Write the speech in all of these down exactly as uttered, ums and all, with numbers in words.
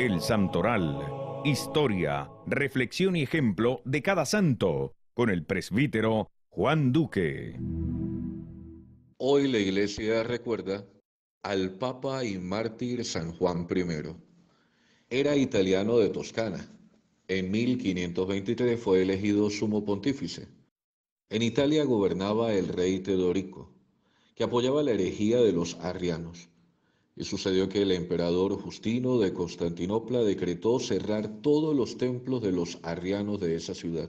El Santoral, historia, reflexión y ejemplo de cada santo, con el presbítero Juan Duque. Hoy la Iglesia recuerda al Papa y Mártir San Juan primero. Era italiano de Toscana. En mil quinientos veintitrés fue elegido sumo pontífice. En Italia gobernaba el rey Teodorico, que apoyaba la herejía de los arrianos. Y sucedió que el emperador Justino de Constantinopla decretó cerrar todos los templos de los arrianos de esa ciudad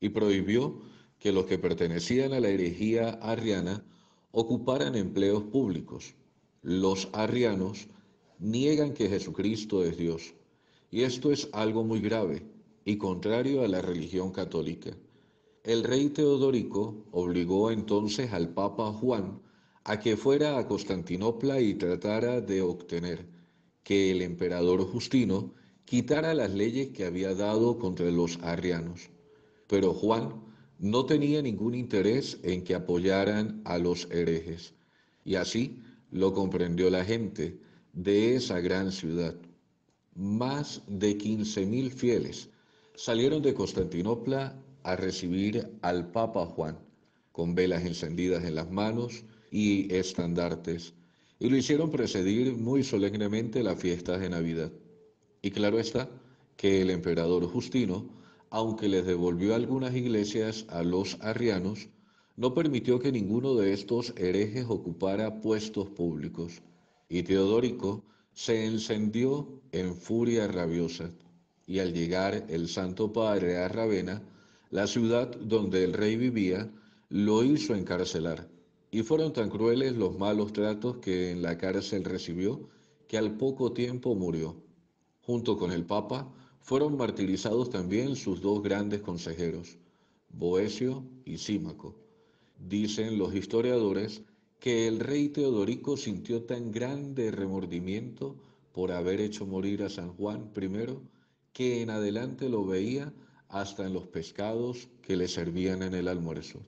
y prohibió que los que pertenecían a la herejía arriana ocuparan empleos públicos. Los arrianos niegan que Jesucristo es Dios, y esto es algo muy grave y contrario a la religión católica. El rey Teodorico obligó entonces al Papa Juan a que fuera a Constantinopla y tratara de obtener que el emperador Justino quitara las leyes que había dado contra los arrianos. Pero Juan no tenía ningún interés en que apoyaran a los herejes, y así lo comprendió la gente de esa gran ciudad. Más de quince mil fieles salieron de Constantinopla a recibir al Papa Juan, con velas encendidas en las manos y estandartes, y lo hicieron precedir muy solemnemente las fiestas de Navidad. Y claro está que el emperador Justino, aunque les devolvió algunas iglesias a los arrianos, no permitió que ninguno de estos herejes ocupara puestos públicos, y Teodorico se encendió en furia rabiosa, y al llegar el Santo Padre a Ravena, la ciudad donde el rey vivía, lo hizo encarcelar. Y fueron tan crueles los malos tratos que en la cárcel recibió, que al poco tiempo murió. Junto con el Papa, fueron martirizados también sus dos grandes consejeros, Boecio y Símaco. Dicen los historiadores que el rey Teodorico sintió tan grande remordimiento por haber hecho morir a San Juan primero, que en adelante lo veía hasta en los pescados que le servían en el almuerzo.